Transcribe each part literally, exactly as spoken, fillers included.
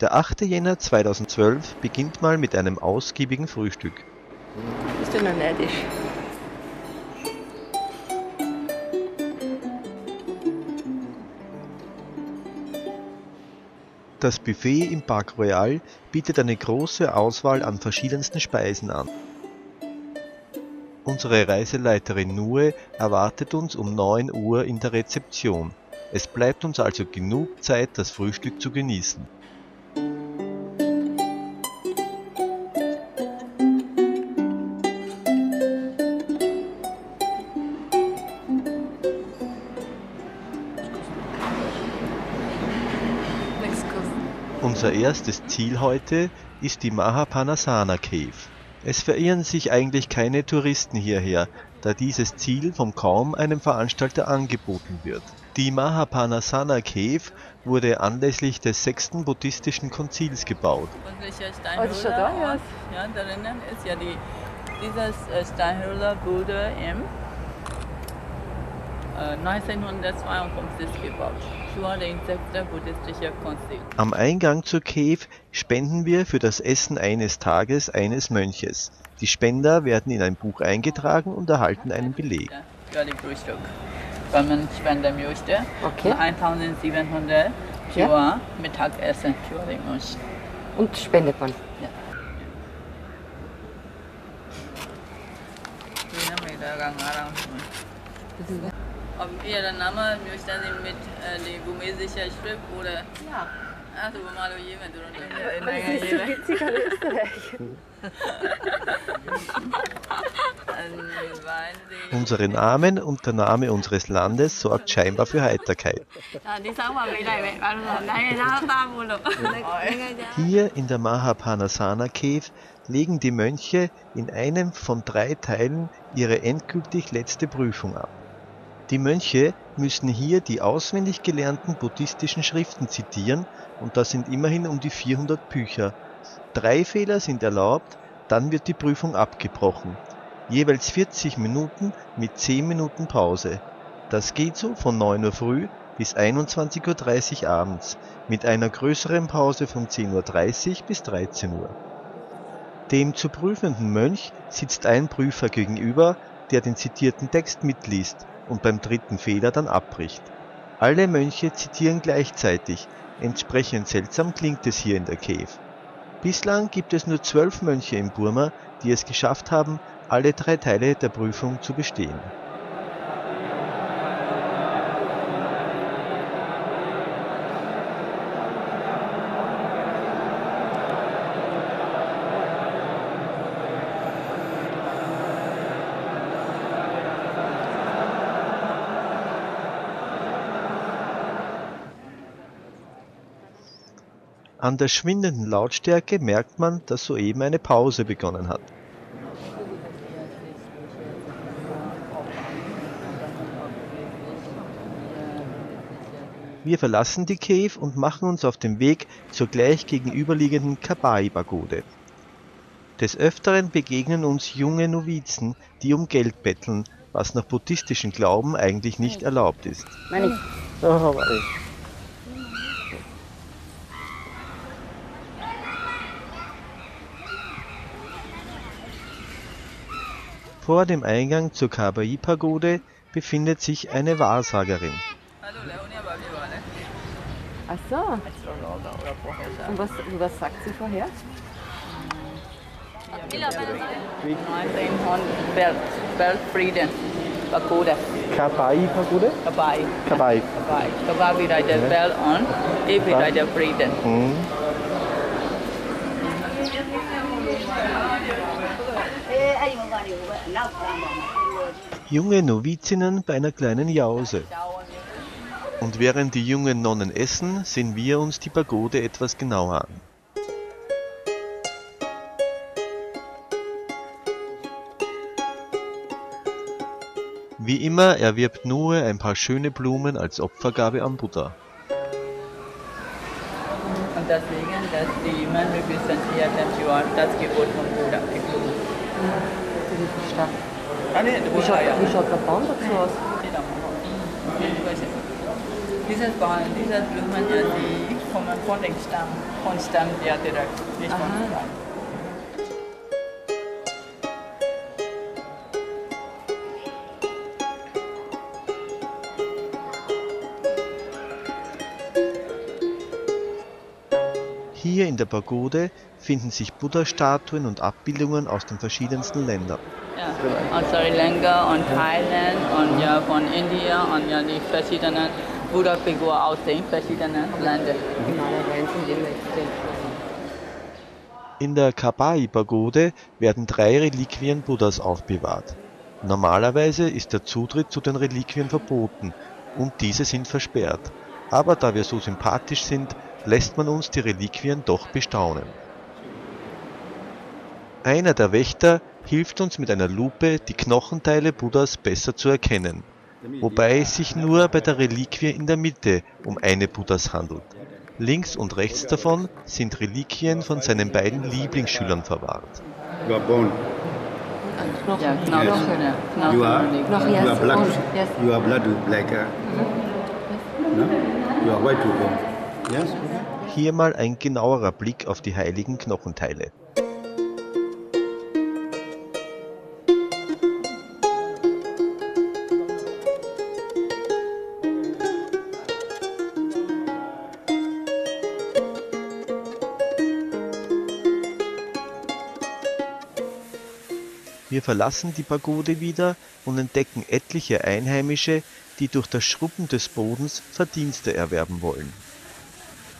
Der achte Jänner zweitausendzwölf beginnt mal mit einem ausgiebigen Frühstück. Bist du noch neidisch? Das Buffet im Park Royal bietet eine große Auswahl an verschiedensten Speisen an. Unsere Reiseleiterin Nure erwartet uns um neun Uhr in der Rezeption. Es bleibt uns also genug Zeit, das Frühstück zu genießen. Unser erstes Ziel heute ist die Mahapanasana Cave. Es verirren sich eigentlich keine Touristen hierher, da dieses Ziel von kaum einem Veranstalter angeboten wird. Die Mahapanasana Cave wurde anlässlich des sechsten buddhistischen Konzils gebaut. Und welcher Steinhöhler, oh, ja. Ja, drinnen ist ja die, dieses Steinhöhler wurde im neunzehnhundertzweiundfünfzig gebaut. Am Eingang zur Cave spenden wir für das Essen eines Tages eines Mönches. Die Spender werden in ein Buch eingetragen und erhalten einen Beleg. Für die Frühstück, wenn man spenden möchte, okay. eintausendsiebenhundert für ja. Mittagessen für den Mönch. Und spendet man? Ja. Ja. Ob ihr Name möchte mit äh, der burmesischen Schrift oder. Ja. Also, wo mal jemand drunter. Das ist so in Österreich. Unsere Namen und der Name unseres Landes sorgt scheinbar für Heiterkeit. Hier in der Mahapanasana Cave legen die Mönche in einem von drei Teilen ihre endgültig letzte Prüfung ab. Die Mönche müssen hier die auswendig gelernten buddhistischen Schriften zitieren, und das sind immerhin um die vierhundert Bücher. Drei Fehler sind erlaubt, dann wird die Prüfung abgebrochen. Jeweils vierzig Minuten mit zehn Minuten Pause. Das geht so von neun Uhr früh bis einundzwanzig Uhr dreißig abends, mit einer größeren Pause von zehn Uhr dreißig bis dreizehn Uhr. Dem zu prüfenden Mönch sitzt ein Prüfer gegenüber, der den zitierten Text mitliest und beim dritten Fehler dann abbricht. Alle Mönche zitieren gleichzeitig, entsprechend seltsam klingt es hier in der Cave. Bislang gibt es nur zwölf Mönche in Burma, die es geschafft haben, alle drei Teile der Prüfung zu bestehen. An der schwindenden Lautstärke merkt man, dass soeben eine Pause begonnen hat. Wir verlassen die Cave und machen uns auf den Weg zur gleich gegenüberliegenden Kabaar Aye-Pagode. Des Öfteren begegnen uns junge Novizen, die um Geld betteln, was nach buddhistischem Glauben eigentlich nicht erlaubt ist. Vor dem Eingang zur Kabaar Aye-Pagode befindet sich eine Wahrsagerin. Ach so. Und was, was sagt sie vorher? neunzehnhundert Pagode. Kabaar Aye-Pagode? Kabaar. Kabaar. Kabaar bedeutet Welt und E bedeutet Frieden. Junge Novizinnen bei einer kleinen Jause. Und während die jungen Nonnen essen, sehen wir uns die Pagode etwas genauer an. Wie immer erwirbt Nure ein paar schöne Blumen als Opfergabe an Buddha. Und deswegen, dass die Mann repräsentiert das Gebot von Buddha. Wie schaut der Baum dazu aus? Diese Blumen, ja, die kommen von dem Stamm, von Stamm ja direkt, nicht von Stamm. Hier in der Pagode finden sich Buddha-Statuen und Abbildungen aus den verschiedensten Ländern. Ja, aus Sri Lanka und Thailand und ja von Indien und ja die verschiedenen Buddha-Figuren aus den verschiedenen Ländern. In der Kabaar Aye-Pagode werden drei Reliquien Buddhas aufbewahrt. Normalerweise ist der Zutritt zu den Reliquien verboten und diese sind versperrt. Aber da wir so sympathisch sind, lässt man uns die Reliquien doch bestaunen. Einer der Wächter hilft uns mit einer Lupe, die Knochenteile Buddhas besser zu erkennen, wobei es sich nur bei der Reliquie in der Mitte um eine Buddhas handelt. Links und rechts davon sind Reliquien von seinen beiden Lieblingsschülern verwahrt. Ja, hier mal ein genauerer Blick auf die heiligen Knochenteile. Wir verlassen die Pagode wieder und entdecken etliche Einheimische, die durch das Schrubben des Bodens Verdienste erwerben wollen.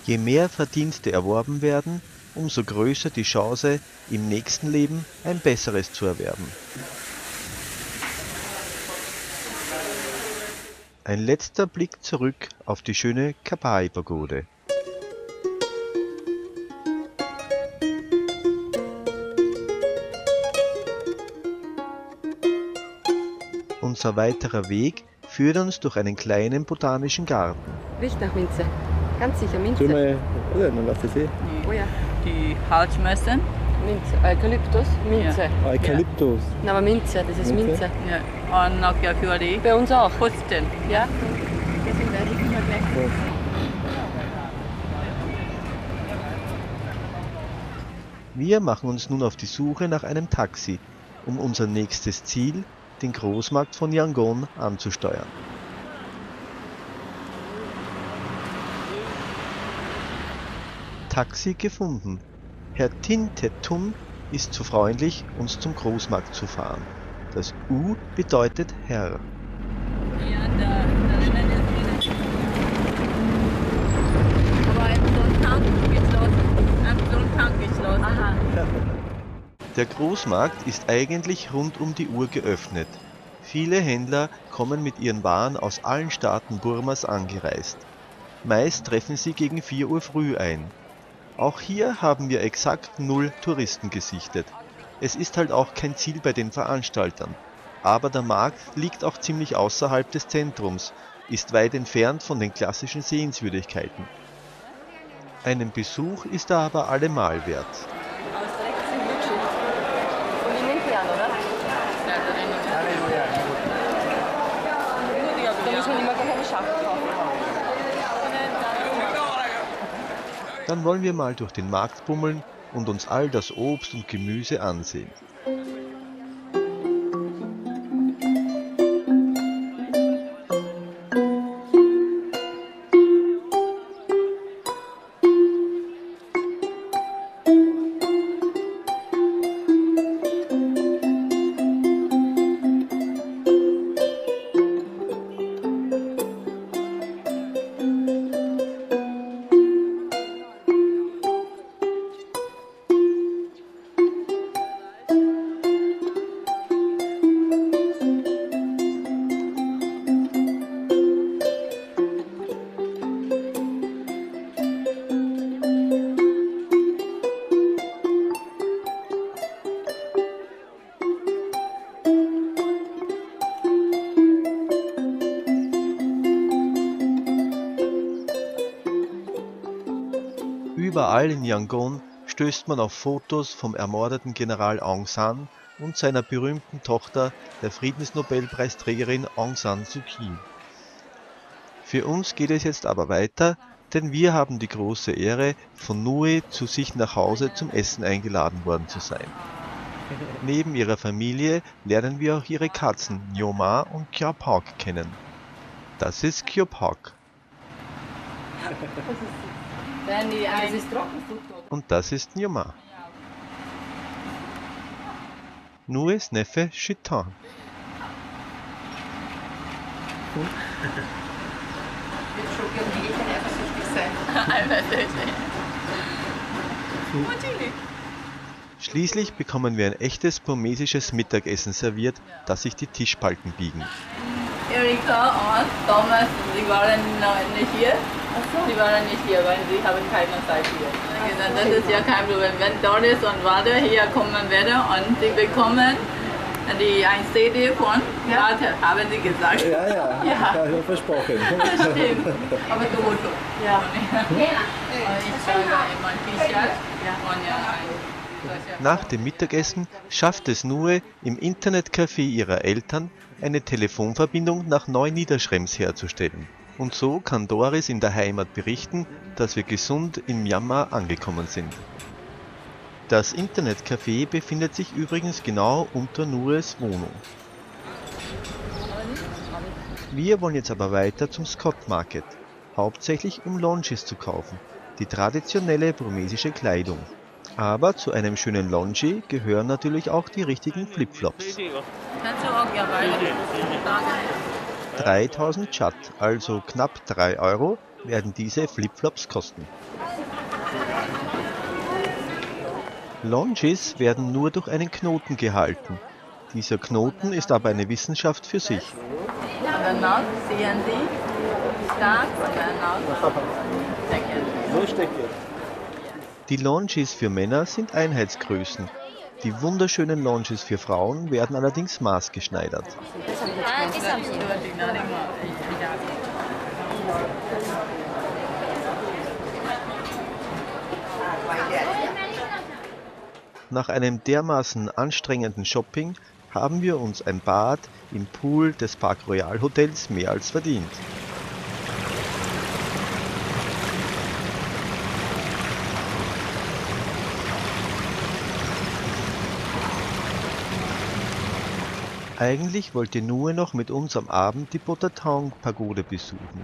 Je mehr Verdienste erworben werden, umso größer die Chance, im nächsten Leben ein besseres zu erwerben. Ein letzter Blick zurück auf die schöne Kabaar Aye-Pagode. Unser weiterer Weg führt uns durch einen kleinen botanischen Garten. Willst nach Minze? Ganz sicher Minze. Mal, oder? Dann lass das eh. Oh ja. Die Halsmesser. Minze. Eukalyptus. Minze. Ja. Eukalyptus. Ja. Na, aber Minze, das ist Minze. Minze. Ja. Und noch ja für die. Bei uns auch. Pusten. Ja. Deswegen werde ich immer gleich. Ja. Wir machen uns nun auf die Suche nach einem Taxi, um unser nächstes Ziel, den Großmarkt von Yangon, anzusteuern. Taxi gefunden. Herr Tin Tetun ist so freundlich, uns zum Großmarkt zu fahren. Das U bedeutet Herr. Der Großmarkt ist eigentlich rund um die Uhr geöffnet. Viele Händler kommen mit ihren Waren aus allen Staaten Burmas angereist. Meist treffen sie gegen vier Uhr früh ein. Auch hier haben wir exakt null Touristen gesichtet. Es ist halt auch kein Ziel bei den Veranstaltern. Aber der Markt liegt auch ziemlich außerhalb des Zentrums, ist weit entfernt von den klassischen Sehenswürdigkeiten. Einen Besuch ist er aber allemal wert. Dann wollen wir mal durch den Markt bummeln und uns all das Obst und Gemüse ansehen. Überall in Yangon stößt man auf Fotos vom ermordeten General Aung San und seiner berühmten Tochter, der Friedensnobelpreisträgerin Aung San Suu Kyi. Für uns geht es jetzt aber weiter, denn wir haben die große Ehre, von Nure zu sich nach Hause zum Essen eingeladen worden zu sein. Neben ihrer Familie lernen wir auch ihre Katzen Nyo Ma und Kyar Pauk kennen. Das ist Kyar Pauk. Und das ist Nyo Ma. Nures Neffe Chiton. Schließlich bekommen wir ein echtes burmesisches Mittagessen serviert, das sich die Tischbalken biegen. Erika und Thomas, die waren nicht hier. Die waren nicht hier, weil sie haben keine Zeit hier. Also das ist ja kein Problem. Wenn Doris und Walter hier kommen werden und sie bekommen die ein C D von Walter, ja, haben sie gesagt. Ja, ja, ja, ja, ja, versprochen. Das stimmt. Aber du Foto. Ja. Und ich sage immer T-Shirt und ja, ein. Nach dem Mittagessen schafft es Nure, im Internetcafé ihrer Eltern eine Telefonverbindung nach Neuniederschrems herzustellen. Und so kann Doris in der Heimat berichten, dass wir gesund in Myanmar angekommen sind. Das Internetcafé befindet sich übrigens genau unter Nures Wohnung. Wir wollen jetzt aber weiter zum Scott Market, hauptsächlich um Longis zu kaufen, die traditionelle burmesische Kleidung. Aber zu einem schönen Longi gehören natürlich auch die richtigen Flipflops. dreitausend Chat, also knapp drei Euro, werden diese Flipflops kosten. Longis werden nur durch einen Knoten gehalten. Dieser Knoten ist aber eine Wissenschaft für sich. Die Longis für Männer sind Einheitsgrößen. Die wunderschönen Longis für Frauen werden allerdings maßgeschneidert. Nach einem dermaßen anstrengenden Shopping haben wir uns ein Bad im Pool des Park Royal Hotels mehr als verdient. Eigentlich wollte Nure noch mit uns am Abend die Botathong Pagode besuchen.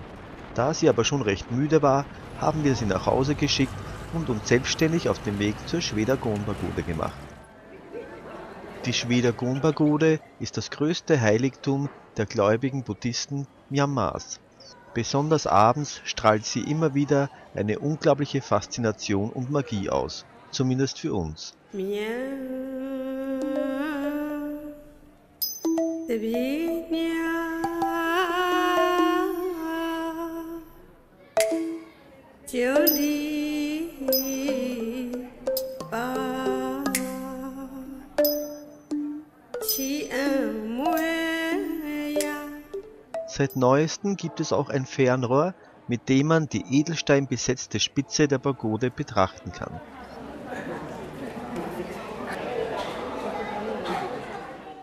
Da sie aber schon recht müde war, haben wir sie nach Hause geschickt und uns selbstständig auf den Weg zur Shwedagon Pagode gemacht. Die Shwedagon Pagode ist das größte Heiligtum der gläubigen Buddhisten Myanmars. Besonders abends strahlt sie immer wieder eine unglaubliche Faszination und Magie aus, zumindest für uns. Ja. Seit neuestem gibt es auch ein Fernrohr, mit dem man die edelsteinbesetzte Spitze der Pagode betrachten kann.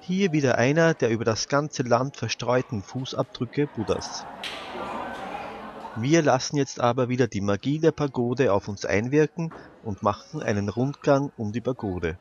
Hier wieder einer der über das ganze Land verstreuten Fußabdrücke Buddhas. Wir lassen jetzt aber wieder die Magie der Pagode auf uns einwirken und machen einen Rundgang um die Pagode.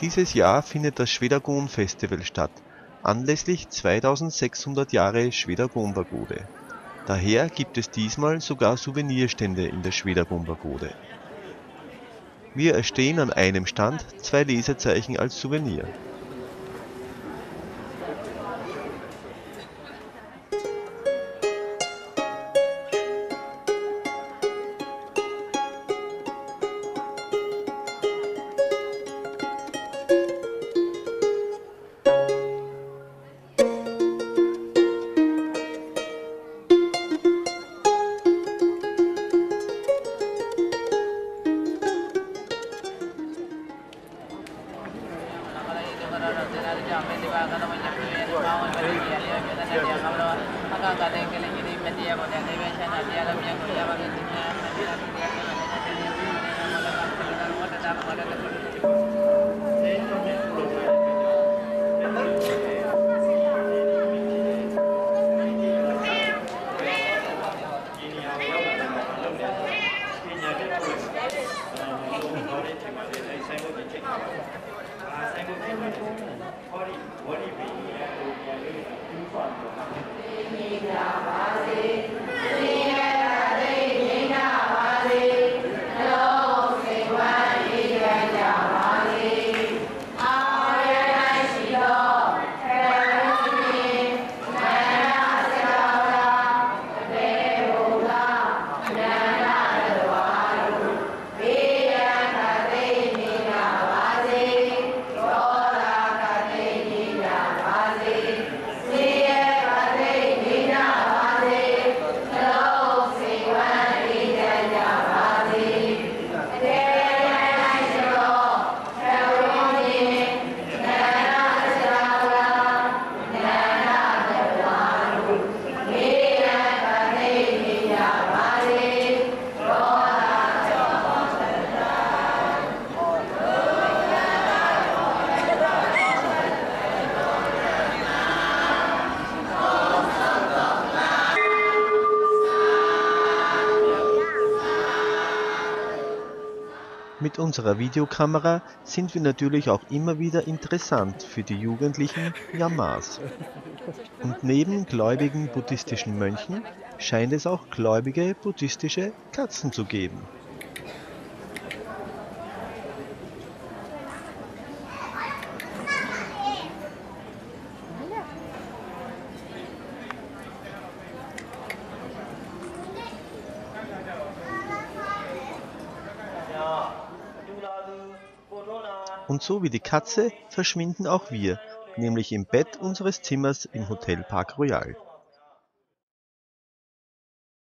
Dieses Jahr findet das Schwedagon-Festival statt, anlässlich zweitausendsechshundert Jahre Schwedagon-Pagode. Daher gibt es diesmal sogar Souvenirstände in der Schwedagon-Pagode. Wir erstehen an einem Stand zwei Lesezeichen als Souvenir. Mit unserer Videokamera sind wir natürlich auch immer wieder interessant für die Jugendlichen Myanmars. Und neben gläubigen buddhistischen Mönchen scheint es auch gläubige buddhistische Katzen zu geben. Und so wie die Katze verschwinden auch wir, nämlich im Bett unseres Zimmers im Hotel Park Royal.